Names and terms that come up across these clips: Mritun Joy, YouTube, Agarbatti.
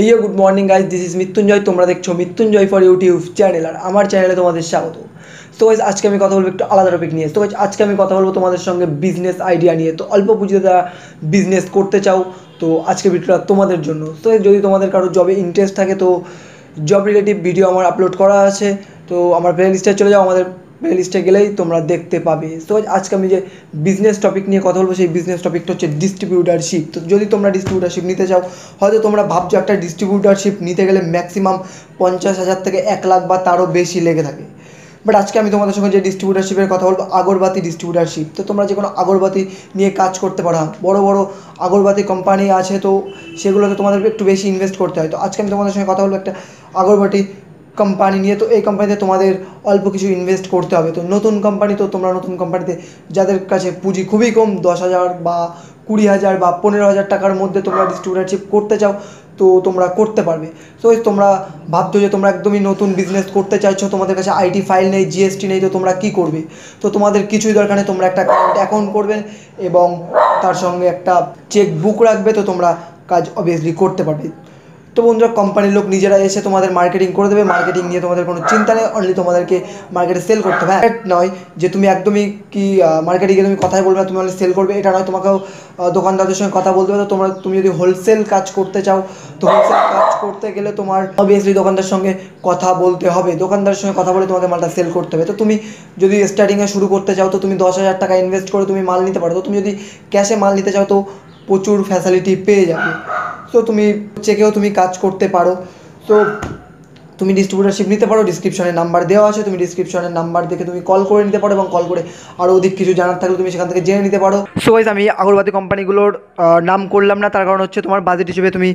Hey good morning guys, this is Mritun Joy. तुम्हारा देखो Mritun Joy for YouTube channel और हमार channel तुम्हारे शामिल हो। तो guys आज के मैं कथा बोलूँ एक अलग टॉपिक नहीं है। तो guys आज के मैं कथा बोलूँ तुम्हारे संगे business idea नहीं है। तो अल्प बुझे दा business करते चाहो तो आज के वीडियो तुम्हारे जोनो। तो जो भी तुम्हारे कारो job interest था के तो job related video हमार upload करा आछे। तो हमार playlist चले जाओ हमारे playlist गेलेई तुम्हारा देखते पाबे। तो आज के मैं जे business topic নিয়ে কথা বলবো সেই business topic টা হচ্ছে ডিস্ট্রিবিউটরশিপ। তো যদি তোমরা ডিস্ট্রিবিউটরশিপ নিতে চাও হয়তো তোমরা ভাবছো একটা ডিস্ট্রিবিউটরশিপ নিতে গেলে ম্যাক্সিমাম 50000 থেকে 1 লাখ বা তারও বেশি লেগে থাকে। বাট আজকে আমি তোমাদের সঙ্গে যে ডিস্ট্রিবিউটরশিপের কথা বলবো আগরবাতি ডিস্ট্রিবিউটরশিপ। তো তোমরা যে কোনো আগরবাতি নিয়ে কাজ করতে পারো বড় বড় আগরবাতি কোম্পানি আছে তো সেগুলোতে তোমাদের একটু বেশি ইনভেস্ট করতে হয়। তো আজকে আমি তোমাদের সঙ্গে কথা বলবো একটা আগরবাতি কোম্পানি নিয়ে। তো এই কোম্পানিতে তোমাদের অল্প কিছু ইনভেস্ট করতে হবে। তো নতুন কোম্পানি তো তোমরা নতুন কোম্পানিতে যাদের কাছে পুঁজি খুবই কম 10000 বা 20000 বা 15000 টাকার মধ্যে তোমরা ডিস্ট্রিবিউটরশিপ করতে চাও তো তোমরা করতে পারবে। সো তোমরা ভাবছো যে তোমরা একদমই নতুন বিজনেস করতে চাইছো তোমাদের কাছে আইটি ফাইল নেই জিএসটি নেই তো তোমরা কি করবে? তো তোমাদের কিছুই দরকার নেই, তোমরা একটা কারেন্ট অ্যাকাউন্ট করবে এবং তার সঙ্গে একটা চেক বুক রাখবে তো তোমরা কাজ অবভিয়াসলি করতে পারবে। তো বন্ধুরা কোম্পানির লোক নিজেরা এসে তোমাদের মার্কেটিং করে দেবে, মার্কেটিং নিয়ে তোমাদের কোনো চিন্তা নেই, অনলি তোমাদেরকে মার্কেটে সেল করতে হবে। এটা নয় যে তুমি একদমই কি মার্কেটিংয়ে তুমি কথাই বলবে না তুমি অনলি সেল করবে, এটা নয়, তোমাকেও দোকানদারদের সঙ্গে কথা বলতে হবে। তো তুমি যদি হোলসেল কাজ করতে চাও তো হোলসেল কাজ করতে গেলে তোমার অবভিয়াসলি দোকানদারের সঙ্গে কথা বলতে হবে, দোকানদারের সঙ্গে কথা বলে তোমাকে মালটা সেল করতে হবে। তো তুমি যদি স্টার্টিংয়ে শুরু করতে চাও তো তুমি 10000 টাকা ইনভেস্ট করে তুমি মাল নিতে পারো। তো তুমি যদি ক্যাশে মাল নিতে চাও তো প্রচুর ফ্যাসিলিটি পেয়ে যাবে। তো তুমি চেকেও তুমি কাজ করতে পারো। তো তুমি ডিস্ট্রিবিউটরশিপ নিতে পারো, ডেসক্রিপশনে নাম্বার দেওয়া আছে, তুমি ডেসক্রিপশনের নাম্বার দেখে তুমি কল করে নিতে পারো এবং কল করে আরও অধিক কিছু জানার থাকলে তুমি সেখান থেকে জেনে নিতে পারো। সো গাইস আমি আগরবাতি কোম্পানিগুলোর নাম করলাম না, তার কারণ হচ্ছে তোমার বাজেট হিসেবে তুমি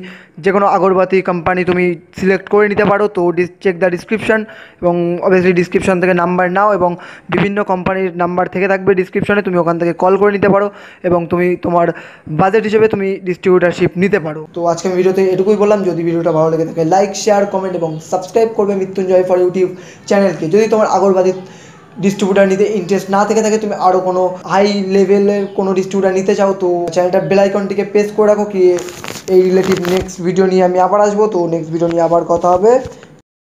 যে কোনো আগরবাতি কোম্পানি তুমি সিলেক্ট করে নিতে পারো। তো চেক দ্য ডিসক্রিপশন এবং অবভিয়াসলি ডিসক্রিপশন থেকে নাম্বার নাও এবং বিভিন্ন কোম্পানির নাম্বার থেকে থাকবে ডিসক্রিপশনে, তুমি ওখান থেকে কল করে নিতে পারো এবং তুমি তোমার বাজেট হিসেবে তুমি ডিস্ট্রিবিউটরশিপ নিতে পারো। তো আজকে আমি ভিডিওতে এটুকুই বললাম। যদি ভিডিওটা ভালো লেগে থাকে লাইক শেয়ার কমেন্ট এবং সাবস্ক্রাইব করবে মৃত্যুঞ্জয় ফর ইউটিউব চ্যানেলকে। যদি তোমার আগরবাতি ডিস্ট্রিবিউটার নিতে ইন্টারেস্ট না থেকে থাকে তুমি আরও কোনো হাই লেভেলের কোনো ডিস্ট্রিবিউটার নিতে চাও তো চ্যানেলটা বেল আইকনটিকে প্রেস করে রাখো কি এই রিলেটিভ নেক্সট ভিডিও নিয়ে আমি আবার আসবো। তো নেক্সট ভিডিও নিয়ে আবার কথা হবে।